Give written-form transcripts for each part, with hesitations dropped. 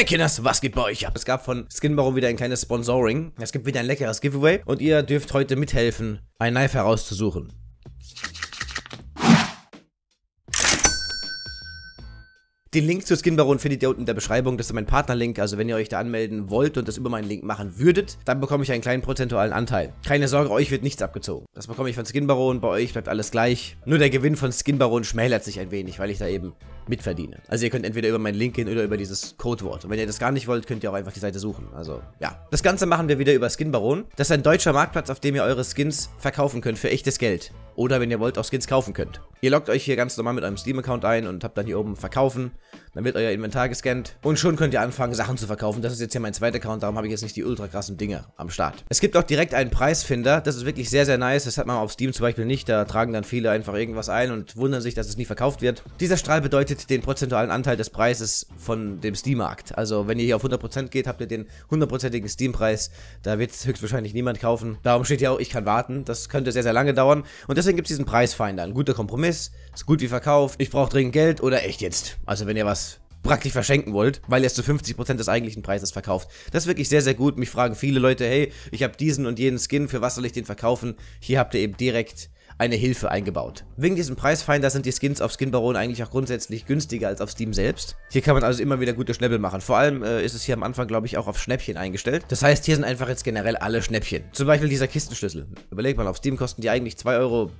Hey Kinders, was geht bei euch ab? Es gab von SkinBaron wieder ein kleines Sponsoring. Es gibt wieder ein leckeres Giveaway und ihr dürft heute mithelfen, ein Knife herauszusuchen. Den Link zu SkinBaron findet ihr unten in der Beschreibung, das ist mein Partnerlink, also wenn ihr euch da anmelden wollt und das über meinen Link machen würdet, dann bekomme ich einen kleinen prozentualen Anteil. Keine Sorge, euch wird nichts abgezogen. Das bekomme ich von SkinBaron, bei euch bleibt alles gleich. Nur der Gewinn von SkinBaron schmälert sich ein wenig, weil ich da eben mitverdiene. Also ihr könnt entweder über meinen Link gehen oder über dieses Codewort. Und wenn ihr das gar nicht wollt, könnt ihr auch einfach die Seite suchen. Also, ja. Das Ganze machen wir wieder über SkinBaron. Das ist ein deutscher Marktplatz, auf dem ihr eure Skins verkaufen könnt für echtes Geld. Oder wenn ihr wollt, auch Skins kaufen könnt. Ihr loggt euch hier ganz normal mit eurem Steam-Account ein und habt dann hier oben Verkaufen. Dann wird euer Inventar gescannt. Und schon könnt ihr anfangen, Sachen zu verkaufen. Das ist jetzt hier mein zweiter Account, darum habe ich jetzt nicht die ultra krassen Dinge am Start. Es gibt auch direkt einen Preisfinder. Das ist wirklich sehr, sehr nice. Das hat man auf Steam zum Beispiel nicht. Da tragen dann viele einfach irgendwas ein und wundern sich, dass es nie verkauft wird. Dieser Strahl bedeutet den prozentualen Anteil des Preises von dem Steam-Markt. Also wenn ihr hier auf 100% geht, habt ihr den 100%igen Steam-Preis. Da wird höchstwahrscheinlich niemand kaufen. Darum steht hier auch, ich kann warten. Das könnte sehr, sehr lange dauern. Und deswegen gibt es diesen Preisfinder. Ein guter Kompromiss, ist gut wie verkauft, ich brauche dringend Geld oder echt jetzt. Also wenn ihr was praktisch verschenken wollt, weil ihr es zu 50% des eigentlichen Preises verkauft. Das ist wirklich sehr, sehr gut. Mich fragen viele Leute, hey, ich habe diesen und jenen Skin, für was soll ich den verkaufen? Hier habt ihr eben direkt eine Hilfe eingebaut. Wegen diesem Preisfinder sind die Skins auf SkinBaron eigentlich auch grundsätzlich günstiger als auf Steam selbst. Hier kann man also immer wieder gute Schnäppel machen. Vor allem ist es hier am Anfang, glaube ich, auch auf Schnäppchen eingestellt. Das heißt, hier sind einfach jetzt generell alle Schnäppchen. Zum Beispiel dieser Kistenschlüssel. Überlegt mal, auf Steam kosten die eigentlich 2,18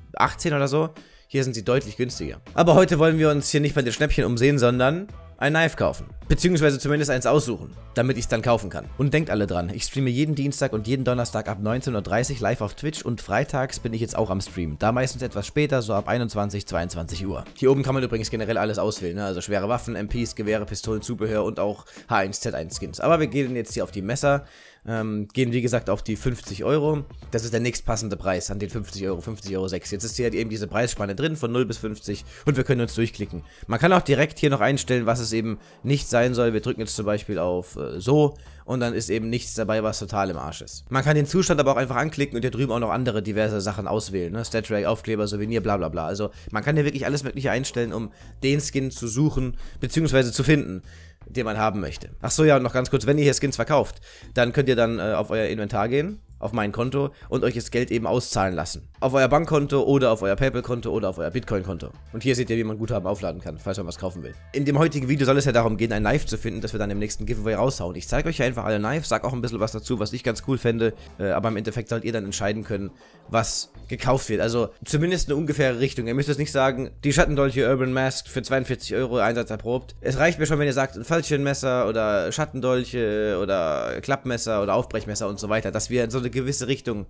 € oder so. Hier sind sie deutlich günstiger. Aber heute wollen wir uns hier nicht bei den Schnäppchen umsehen, sondern ein Knife kaufen. Beziehungsweise zumindest eins aussuchen, damit ich es dann kaufen kann. Und denkt alle dran, ich streame jeden Dienstag und jeden Donnerstag ab 19:30 Uhr live auf Twitch und freitags bin ich jetzt auch am Stream. Da meistens etwas später, so ab 21, 22 Uhr. Hier oben kann man übrigens generell alles auswählen, ne? Also schwere Waffen, MPs, Gewehre, Pistolen, Zubehör und auch H1Z1-Skins. Aber wir gehen jetzt hier auf die Messer, gehen wie gesagt auf die 50 €. Das ist der nächstpassende Preis an den 50 €, 50,06 €. Jetzt ist hier eben diese Preisspanne drin von 0 bis 50 und wir können uns durchklicken. Man kann auch direkt hier noch einstellen, was es eben nicht sein soll. Wir drücken jetzt zum Beispiel auf so und dann ist eben nichts dabei, was total im Arsch ist. Man kann den Zustand aber auch einfach anklicken und hier drüben auch noch andere diverse Sachen auswählen, ne? Statrack, Aufkleber, Souvenir, bla bla bla. Also man kann hier wirklich alles mögliche einstellen, um den Skin zu suchen bzw. zu finden, den man haben möchte. Achso, ja, und noch ganz kurz, wenn ihr hier Skins verkauft, dann könnt ihr dann auf euer Inventar gehen, auf mein Konto und euch das Geld eben auszahlen lassen. Auf euer Bankkonto oder auf euer PayPal-Konto oder auf euer Bitcoin-Konto. Und hier seht ihr, wie man Guthaben aufladen kann, falls man was kaufen will. In dem heutigen Video soll es ja darum gehen, ein Knife zu finden, das wir dann im nächsten Giveaway raushauen. Ich zeige euch ja einfach alle Knives, sag auch ein bisschen was dazu, was ich ganz cool fände, aber im Endeffekt sollt ihr dann entscheiden können, was gekauft wird. Also zumindest eine ungefähre Richtung. Ihr müsst es nicht sagen, die Schattendolche Urban Mask für 42 €, Einsatz erprobt. Es reicht mir schon, wenn ihr sagt, ein Fallschirmmesser oder Schattendolche oder Klappmesser oder Aufbrechmesser und so weiter, dass wir so eine gewisse Richtung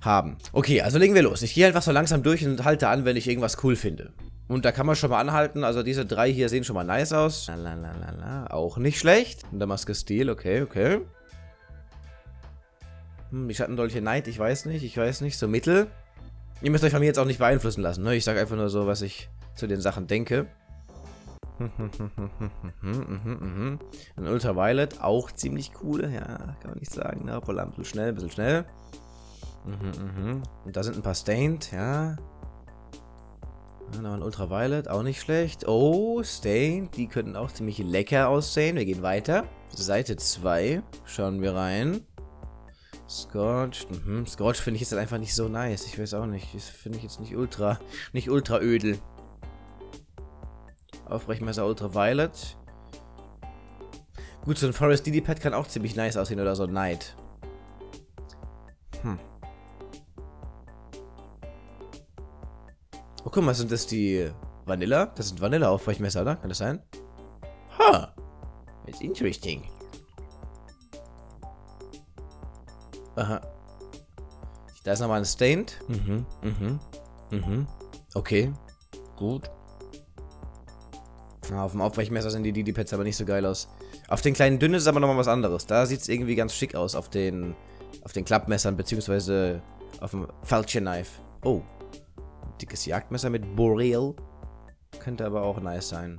haben. Okay, also legen wir los. Ich gehe einfach so langsam durch und halte an, wenn ich irgendwas cool finde. Und da kann man schon mal anhalten. Also diese drei hier sehen schon mal nice aus. Lalalala, auch nicht schlecht. Und der Maske Steel, okay, okay. Die Schattendolche Knight, ich weiß nicht, so mittel. Ihr müsst euch von mir jetzt auch nicht beeinflussen lassen, ne? Ich sage einfach nur so, was ich zu den Sachen denke. Ein Ultraviolet, auch ziemlich cool, ja, kann man nicht sagen, ne? Obwohl ein bisschen schnell. Und da sind ein paar Stained, ja. Und noch ein Ultraviolet, auch nicht schlecht. Oh, Stained, die könnten auch ziemlich lecker aussehen. Wir gehen weiter. Seite 2, schauen wir rein. Scorched, Scorched finde ich jetzt einfach nicht so nice, ich weiß auch nicht, das finde ich jetzt nicht ultra ödel. Aufbrechmesser Ultraviolet. Gut, so ein Forest DD-Pad kann auch ziemlich nice aussehen oder so ein Knight. Oh, guck mal, sind das die Vanilla? Das sind Vanilla-Aufbrechmesser, oder? Kann das sein? Ha! It's interesting. Aha. Da ist nochmal ein Stained. Okay. Gut. Auf dem Aufbrechmesser sehen die DD-Pads aber nicht so geil aus. Auf den kleinen dünnen ist aber nochmal was anderes. Da sieht es irgendwie ganz schick aus auf den Klappmessern, beziehungsweise auf dem Falcon-Knife. Oh. Dickes Jagdmesser mit Boreal. Könnte aber auch nice sein.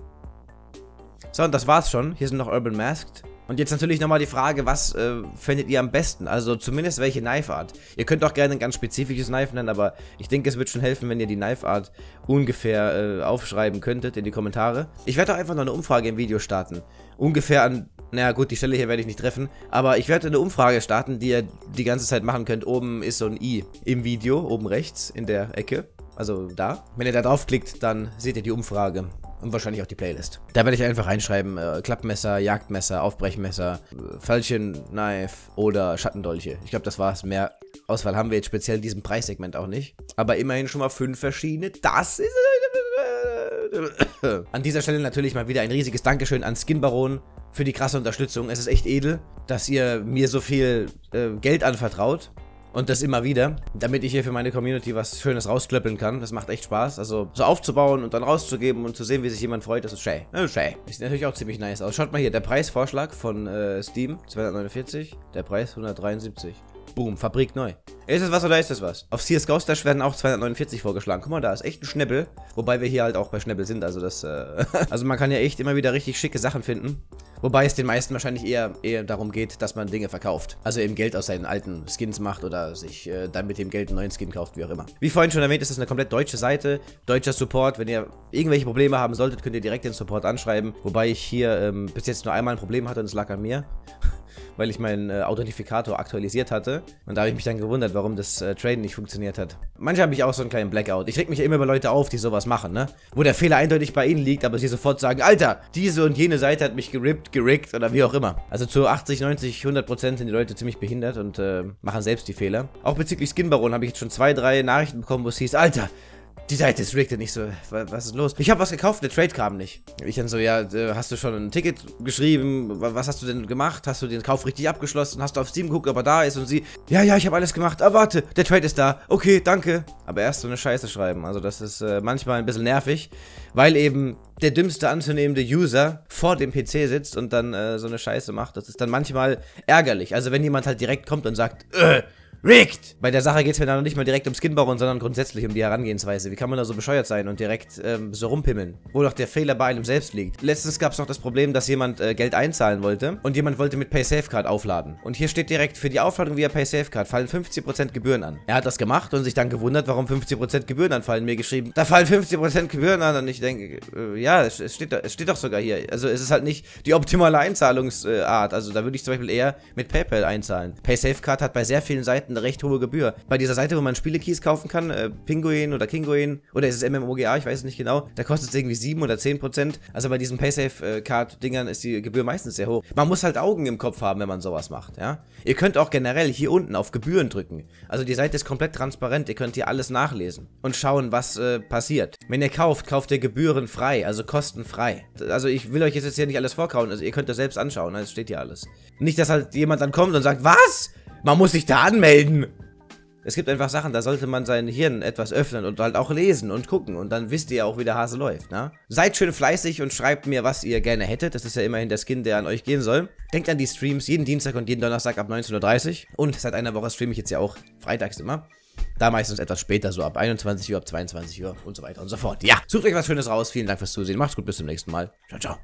So, und das war's schon. Hier sind noch Urban Masked. Und jetzt natürlich nochmal die Frage, was findet ihr am besten? Also zumindest welche Knife-Art. Ihr könnt auch gerne ein ganz spezifisches Knife nennen, aber ich denke, es wird schon helfen, wenn ihr die Knife-Art ungefähr aufschreiben könntet in die Kommentare. Ich werde auch einfach noch eine Umfrage im Video starten. Ungefähr an Naja gut, die Stelle hier werde ich nicht treffen. Aber ich werde eine Umfrage starten, die ihr die ganze Zeit machen könnt. Oben ist so ein i im Video, oben rechts in der Ecke. Also da. Wenn ihr da draufklickt, dann seht ihr die Umfrage. Und wahrscheinlich auch die Playlist. Da werde ich einfach reinschreiben, Klappmesser, Jagdmesser, Aufbrechmesser, Fallchen-Knife oder Schattendolche. Ich glaube, das war's. Mehr Auswahl haben wir jetzt speziell in diesem Preissegment auch nicht. Aber immerhin schon mal 5 verschiedene. Das ist... An dieser Stelle natürlich mal wieder ein riesiges Dankeschön an SkinBaron für die krasse Unterstützung. Es ist echt edel, dass ihr mir so viel Geld anvertraut. Und das immer wieder, damit ich hier für meine Community was Schönes rausklöppeln kann. Das macht echt Spaß. Also so aufzubauen und dann rauszugeben und zu sehen, wie sich jemand freut, das ist schön. Sieht natürlich auch ziemlich nice aus. Schaut mal hier, der Preisvorschlag von Steam, 249, der Preis 173. Boom, Fabrik neu. Ist es was oder ist es was? Auf CS-Ghost-Dash werden auch 249 vorgeschlagen. Guck mal, da ist echt ein Schnäppel. Wobei wir hier halt auch bei Schnäppel sind, also das... also man kann ja echt immer wieder richtig schicke Sachen finden. Wobei es den meisten wahrscheinlich eher darum geht, dass man Dinge verkauft. Also eben Geld aus seinen alten Skins macht oder sich dann mit dem Geld einen neuen Skin kauft, wie auch immer. Wie vorhin schon erwähnt, ist das eine komplett deutsche Seite. Deutscher Support. Wenn ihr irgendwelche Probleme haben solltet, könnt ihr direkt den Support anschreiben. Wobei ich hier bis jetzt nur einmal ein Problem hatte und es lag an mir. Weil ich meinen Authentificator aktualisiert hatte. Und da habe ich mich dann gewundert, warum das Traden nicht funktioniert hat. Manchmal habe ich auch so einen kleinen Blackout. Ich reg mich ja immer über Leute auf, die sowas machen, ne? Wo der Fehler eindeutig bei ihnen liegt, aber sie sofort sagen, Alter, diese und jene Seite hat mich gerippt, gerickt oder wie auch immer. Also zu 80, 90, 100% sind die Leute ziemlich behindert und machen selbst die Fehler. Auch bezüglich SkinBaron habe ich jetzt schon 2, 3 Nachrichten bekommen, wo es hieß, Alter, die Seite ist rigged. Nicht so, was ist los? Ich habe was gekauft, der Trade kam nicht. Ich dann so, ja, hast du schon ein Ticket geschrieben? Was hast du denn gemacht? Hast du den Kauf richtig abgeschlossen? Hast du auf Steam geguckt, ob er da ist? Und sie, ja, ich habe alles gemacht. Ah, warte, der Trade ist da. Okay, danke. Aber erst so eine Scheiße schreiben. Also das ist manchmal ein bisschen nervig, weil eben der dümmste anzunehmende User vor dem PC sitzt und dann so eine Scheiße macht. Das ist dann manchmal ärgerlich. Also wenn jemand halt direkt kommt und sagt, rigged! Bei der Sache geht es mir dann noch nicht mal direkt um SkinBaron, sondern grundsätzlich um die Herangehensweise. Wie kann man da so bescheuert sein und direkt so rumpimmeln? Wo doch der Fehler bei einem selbst liegt. Letztens gab es noch das Problem, dass jemand Geld einzahlen wollte und jemand wollte mit PaySafeCard aufladen. Und hier steht direkt, für die Aufladung via PaySafeCard fallen 50% Gebühren an. Er hat das gemacht und sich dann gewundert, warum 50% Gebühren anfallen. Mir geschrieben, da fallen 50% Gebühren an. Und ich denke, ja, es steht doch sogar hier. Also es ist halt nicht die optimale Einzahlungsart. Also da würde ich zum Beispiel eher mit PayPal einzahlen. PaySafeCard hat bei sehr vielen Seiten eine recht hohe Gebühr. Bei dieser Seite, wo man Spielekeys kaufen kann, Pinguin oder Kinguin, oder ist es MMOGA, ich weiß es nicht genau, da kostet es irgendwie 7 oder 10%. Also bei diesen PaySafe-Card-Dingern ist die Gebühr meistens sehr hoch. Man muss halt Augen im Kopf haben, wenn man sowas macht, ja. Ihr könnt auch generell hier unten auf Gebühren drücken. Also die Seite ist komplett transparent, ihr könnt hier alles nachlesen und schauen, was passiert. Wenn ihr kauft, kauft ihr Gebühren frei, also kostenfrei. Also ich will euch jetzt hier nicht alles vorkauen, also ihr könnt das selbst anschauen, es steht hier alles. Nicht, dass halt jemand dann kommt und sagt, was? Man muss sich da anmelden. Es gibt einfach Sachen, da sollte man sein Hirn etwas öffnen und halt auch lesen und gucken. Und dann wisst ihr auch, wie der Hase läuft, ne? Seid schön fleißig und schreibt mir, was ihr gerne hättet. Das ist ja immerhin der Skin, der an euch gehen soll. Denkt an die Streams jeden Dienstag und jeden Donnerstag ab 19:30 Uhr. Und seit einer Woche streame ich jetzt ja auch freitags immer. Da meistens etwas später, so ab 21 Uhr, ab 22 Uhr und so weiter und so fort. Ja, sucht euch was Schönes raus. Vielen Dank fürs Zusehen. Macht's gut, bis zum nächsten Mal. Ciao, ciao.